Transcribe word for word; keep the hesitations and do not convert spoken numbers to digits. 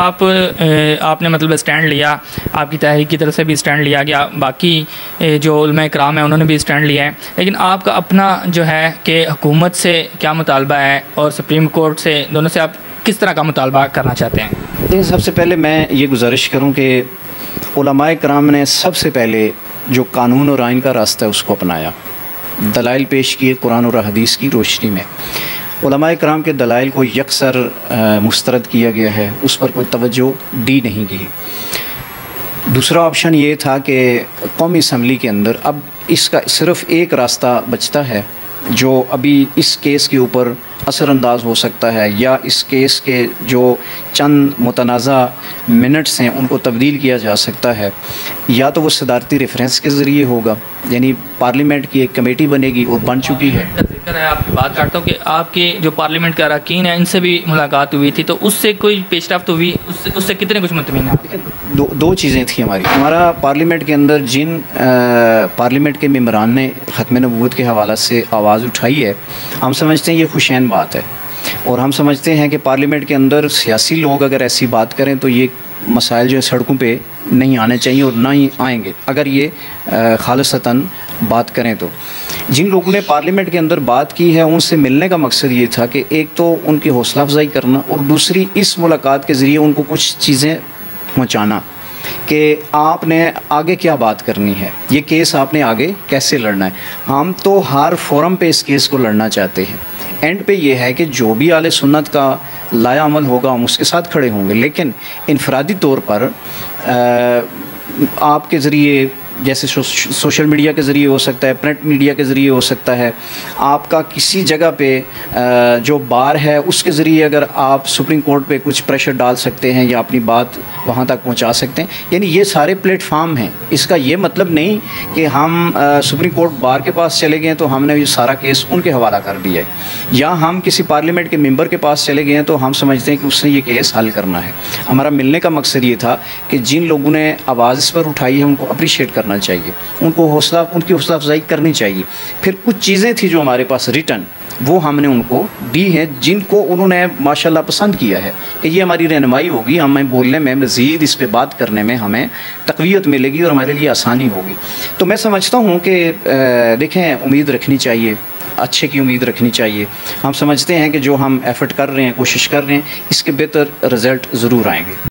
आप आपने मतलब स्टैंड लिया, आपकी तहरीक की तरफ से भी स्टैंड लिया गया, बाकी जो उलमा इकराम है उन्होंने भी स्टैंड लिया है, लेकिन आपका अपना जो है कि हुकूमत से क्या मुतालबा है और सुप्रीम कोर्ट से, दोनों से आप किस तरह का मुतालबा करना चाहते हैं? देखिए, सबसे पहले मैं ये गुजारिश करूँ कि उलमा इकराम ने सबसे पहले जो कानून और आइन का रास्ता है उसको अपनाया, दलाइल पेश किए कुरान और हदीस की रोशनी में। उलमा इकराम के दलाइल को यकसर मुस्तरद किया गया है, उस पर कोई तवज्जो दी नहीं गई। दूसरा ऑप्शन ये था कि कौमी असम्बली के अंदर अब इसका सिर्फ़ एक रास्ता बचता है जो अभी इस केस के ऊपर असरअंदाज हो सकता है, या इस केस के जो चंद मुतनाज़ा मिनट्स हैं उनको तब्दील किया जा सकता है, या तो वो सदारती रेफरेंस के ज़रिए होगा, यानी पार्लियामेंट की एक कमेटी बनेगी और बन चुकी है। आपकी बात करता हूँ कि आपके जो पार्लियामेंट के अरकान हैं इनसे भी मुलाकात हुई थी, तो उससे कोई पेशरफ्त हुई? उससे उससे कितने कुछ मुतमिन हैं? दो दो चीज़ें थी हमारी, हमारा पार्लियामेंट के अंदर जिन पार्लियामेंट के मेम्बरान ने ख़त्म नबूवत के हवाले से आवाज़ उठाई है, हम समझते हैं ये खुशैन बात है, और हम समझते हैं कि पार्लियामेंट के अंदर सियासी लोग अगर ऐसी बात करें तो ये मसाइल जो है सड़कों पे नहीं आने चाहिए और ना ही आएंगे अगर ये खालिसतन बात करें तो। जिन लोगों ने पार्लियामेंट के अंदर बात की है उनसे मिलने का मकसद ये था कि एक तो उनकी हौसला अफजाई करना और दूसरी इस मुलाकात के ज़रिए उनको कुछ चीज़ें पहुँचाना कि आपने आगे क्या बात करनी है, ये केस आपने आगे कैसे लड़ना है। हम तो हर फोरम पर इस केस को लड़ना चाहते हैं। एंड पे ये है कि जो भी आले सुन्नत का लाया अमल होगा हम उसके साथ खड़े होंगे, लेकिन इनफरादी तौर पर आपके ज़रिए, जैसे सोशल मीडिया के ज़रिए हो सकता है, प्रिंट मीडिया के ज़रिए हो सकता है, आपका किसी जगह पे जो बार है उसके ज़रिए अगर आप सुप्रीम कोर्ट पे कुछ प्रेशर डाल सकते हैं या अपनी बात वहाँ तक पहुँचा सकते हैं, यानी ये सारे प्लेटफार्म हैं। इसका ये मतलब नहीं कि हम सुप्रीम कोर्ट बार के पास चले गए तो हमने ये सारा केस उनके हवाला कर दिया है, या हम किसी पार्लियामेंट के मेम्बर के पास चले गए हैं तो हम समझते हैं कि उसने ये केस हल करना है। हमारा मिलने का मकसद ये था कि जिन लोगों ने आवाज़ इस पर उठाई है उनको अप्रिशिएट करना चाहिए, उनको हौसला उनकी हौसला अफजाई करनी चाहिए। फिर कुछ चीज़ें थी जो हमारे पास रिटर्न, वो हमने उनको दी हैं जिनको उन्होंने माशाल्लाह पसंद किया है कि ये हमारी रहनुमाई होगी, हमें बोलने में मज़ीद इस पर बात करने में हमें तक़वियत मिलेगी और हमारे लिए आसानी होगी। तो मैं समझता हूँ कि देखें, उम्मीद रखनी चाहिए, अच्छे की उम्मीद रखनी चाहिए। हम समझते हैं कि जो हम एफ़र्ट कर रहे हैं, कोशिश कर रहे हैं, इसके बेहतर रिज़ल्ट ज़रूर आएंगे।